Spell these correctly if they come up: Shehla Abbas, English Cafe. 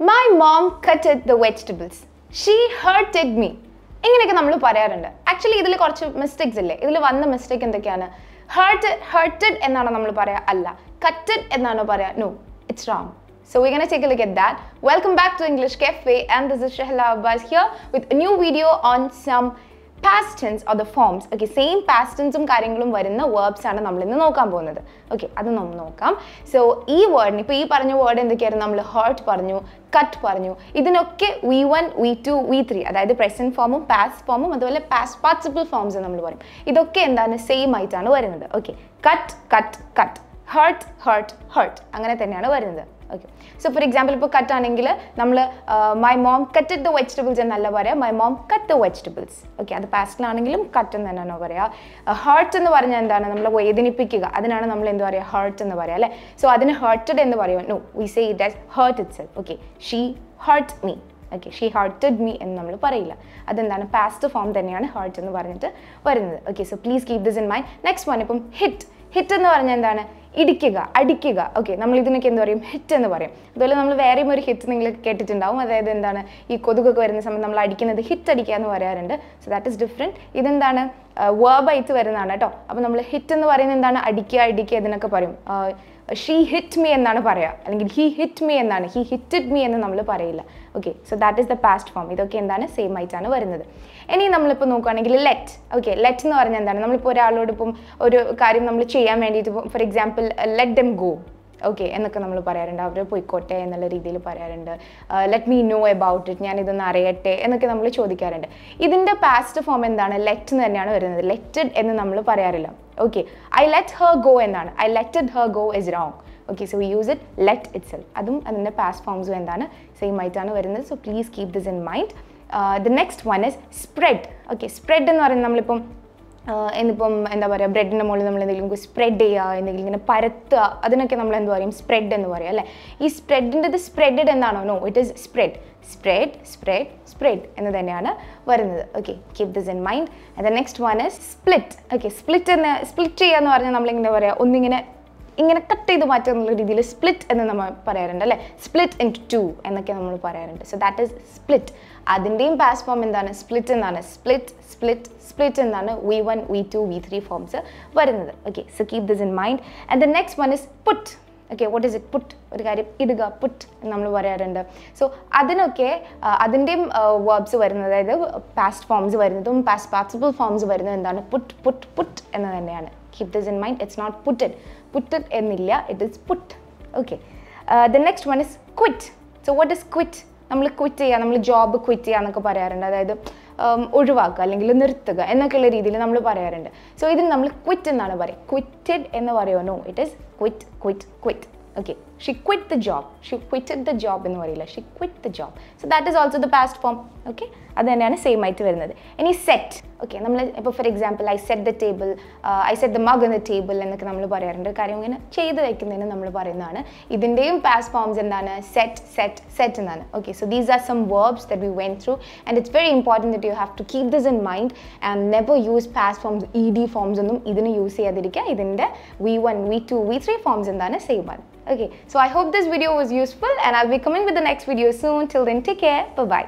My mom cutted the vegetables. She hurted me. Actually, there are some mistakes. There are some mistakes. Hurted and Allah. Cutted and no, it's wrong. So we're gonna take a look at that. Welcome back to English Cafe, and this is Shehla Abbas here with a new video on some past tense or the forms. Okay, same past tense and verbs are namal. Okay, adu namu nokam. So ee word ni ee paranja word endukeyara namal hurt parnju, cut parnju, idinokke v1 v2 v3 adayithu present form past form aduvale past participle forms namal parayum. Idokke endana same aitana varunadu. Okay, cut cut cut, hurt hurt hurt, angane thaneyana varunadu. Okay, so for example, ipo cut anengile nammal my mom cutted the vegetables ennalla paraya. My mom cut the vegetables. Okay, adu past la anengilum cut ennana paraya. Hurt ennu paranja endana nammal vedanipikkuka adanana nammal endu paraya hurt ennu paraya alle. So adine hurted ennu parayum. No, we say it as hurt itself. Okay, she hurt me. Okay, she hurted me ennu nammal parayilla. Adendana past form thaneyana hurt ennu paranjittu varunathu. Okay, so please keep this in mind. Next one ipo hit. Hit ennu paranja endana? ഇടിക്കുക, അടിക്കുക. Okay, നമ്മൾ ഇതിനൊക്കെ എന്ത് പറയും? Hit എന്ന് പറയും. അതുപോലെ നമ്മൾ വേറെയും ഒരു ഹിറ്റ് നിങ്ങൾ കേട്ടിട്ടുണ്ടാവും. അതായത് എന്താണ് ഈ കൊതുകൊക്കെ വരുന്ന സമയത്ത് നമ്മൾ അടിക്കുന്നത് ഹിറ്റ് അടിക്കുക എന്ന് പറയാറുണ്ട്. So that is different. ഇതെന്താണ് വേർബായിട്ട് വരുന്നതാണ് കേട്ടോ. അപ്പോൾ നമ്മൾ ഹിറ്റ് എന്ന് പറയുന്നത് എന്താണ്? അടിക്കുക, അടിക്കുക ഇതിനൊക്കെ പറയും. ഷീ ഹിറ്റ് മീ എന്നാണ് പറയുക, അല്ലെങ്കിൽ ഹി ഹിറ്റ് മീ എന്നാണ്. ഹി ഹിറ്റഡ് മീ എന്ന് നമ്മൾ പറയില്ല. Okay, so that is the past form. ഇതൊക്കെ എന്താണ്? സെയിം ആയിട്ടാണ് വരുന്നത്. ഇനി നമ്മളിപ്പോൾ നോക്കുകയാണെങ്കിൽ ലെറ്റ്. ഓക്കെ, ലെറ്റ് എന്ന് പറഞ്ഞാൽ എന്താണ്? നമ്മളിപ്പോൾ ഒരാളോടിപ്പം ഒരു കാര്യം നമ്മൾ ചെയ്യാൻ വേണ്ടിയിട്ട് for example let them go. Okay എന്നൊക്കെ നമ്മൾ പറയാറുണ്ട്. അവർ പോയിക്കോട്ടെ എന്നുള്ള രീതിയിൽ പറയാറുണ്ട്. Let me know about it, ഞാനിതൊന്ന് അറിയട്ടെ എന്നൊക്കെ നമ്മൾ ചോദിക്കാറുണ്ട്. ഇതിൻ്റെ പാസ്റ്റ് ഫോം എന്താണ്? ലെറ്റ് എന്ന് തന്നെയാണ് വരുന്നത്. ലെറ്റഡ് എന്ന് നമ്മൾ പറയാറില്ല. Okay, I let her go എന്നാണ്. I letted her go is wrong. Okay, so we use it let it self. അതും അതിൻ്റെ പാസ്റ്റ് ഫോംസും എന്താണ്? സെയിം ആയിട്ടാണ് വരുന്നത്. So please keep this in mind. The next one is spread. Okay, spread എന്ന് പറയുന്നത് നമ്മളിപ്പം എന്നിപ്പം എന്താ പറയുക, ബ്രെഡിൻ്റെ മുകളിൽ നമ്മൾ എന്തെങ്കിലും സ്പ്രെഡ് ചെയ്യുക, എന്തെങ്കിലും ഇങ്ങനെ പരത്തുക, അതിനൊക്കെ നമ്മൾ എന്ത് പറയും? സ്പ്രെഡ് എന്ന് പറയും അല്ലേ. ഈ സ്പ്രെഡിൻ്റെത് സ്പ്രെഡഡ് എന്നാണോ? No, it is spread. Spread spread spread എന്ന് തന്നെയാണ് വരുന്നത്. Okay, keep this in mind. And the next one is split. Okay, split ചെയ്യുക എന്ന് പറഞ്ഞാൽ നമ്മളിങ്ങനെ പറയുക, ഒന്നിങ്ങനെ ഇങ്ങനെ കട്ട് ചെയ്ത് മാറ്റുക എന്നുള്ള രീതിയിൽ സ്പ്ലിറ്റ് എന്ന് നമ്മൾ പറയാറുണ്ട് അല്ലേ. സ്പ്ലിറ്റ് ഇൻ ടു എന്നൊക്കെ നമ്മൾ പറയാറുണ്ട്. So that is split. അതിൻ്റെയും പാസ്റ്റ് ഫോം എന്താണ്? സ്പ്ലിറ്റ് എന്നാണ്. സ്പ്ലിറ്റ് സ്പ്ലിറ്റ് സ്പ്ലിറ്റ് എന്നാണ് V one V two V three forms വരുന്നത്. Okay, so keep this in mind. And the next one is put. Okay, what is it? Put, ഒരു കാര്യം ഇടുക, പുട്ട് എന്ന് നമ്മൾ പറയാറുണ്ട്. സോ അതിനൊക്കെ അതിൻ്റെയും വേർബ്സ് വരുന്നത്, അതായത് പാസ്റ്റ് ഫോംസ് വരുന്നതും പാസ്റ്റ് പാർട്ടിസിപ്പിൾ ഫോംസ് വരുന്നതും എന്താണ്? പുട്ട് പുട്ട് പുട്ട് എന്ന് തന്നെയാണ്. Keep this in mind. It's not putted. Putted enilla. It is put. Okay. The next one is quit. So what is quit? നമ്മൾ ക്വിറ്റ് ചെയ്യുക, നമ്മൾ ജോബ് ക്വിറ്റ് ചെയ്യുക എന്നൊക്കെ പറയാറുണ്ട്. അതായത് ഒഴിവാക്കുക അല്ലെങ്കിൽ നിർത്തുക എന്നൊക്കെയുള്ള രീതിയിൽ നമ്മൾ പറയാറുണ്ട്. സോ ഇതിന് നമ്മൾ ക്വിറ്റ് എന്നാണ് പറയുക. ക്വിറ്റഡ് എന്ന് പറയുമോ? No, it is quit quit quit. Okay, she quit the job. She quitted the job ennu parilla. She quit the job. So that is also the past form. Okay, adaneyana same aittu varunathu. Any set. Okay, nammal ipo for example I set the table, I set the mug on the table ennokke nammal parayarundu. Karyam ingane cheythu vekkunena nammal parayunnana. Idindeyum past forms endana? Set set set endana. Okay, so these are some verbs that we went through, and it's very important that you have to keep this in mind and never use past forms, ed forms onnum idinu use cheyadirikka. Idinde v1 v2 v3 forms endana same one. Okay, so I hope this video was useful, and I'll be coming with the next video soon. Till then, take care. Bye-bye.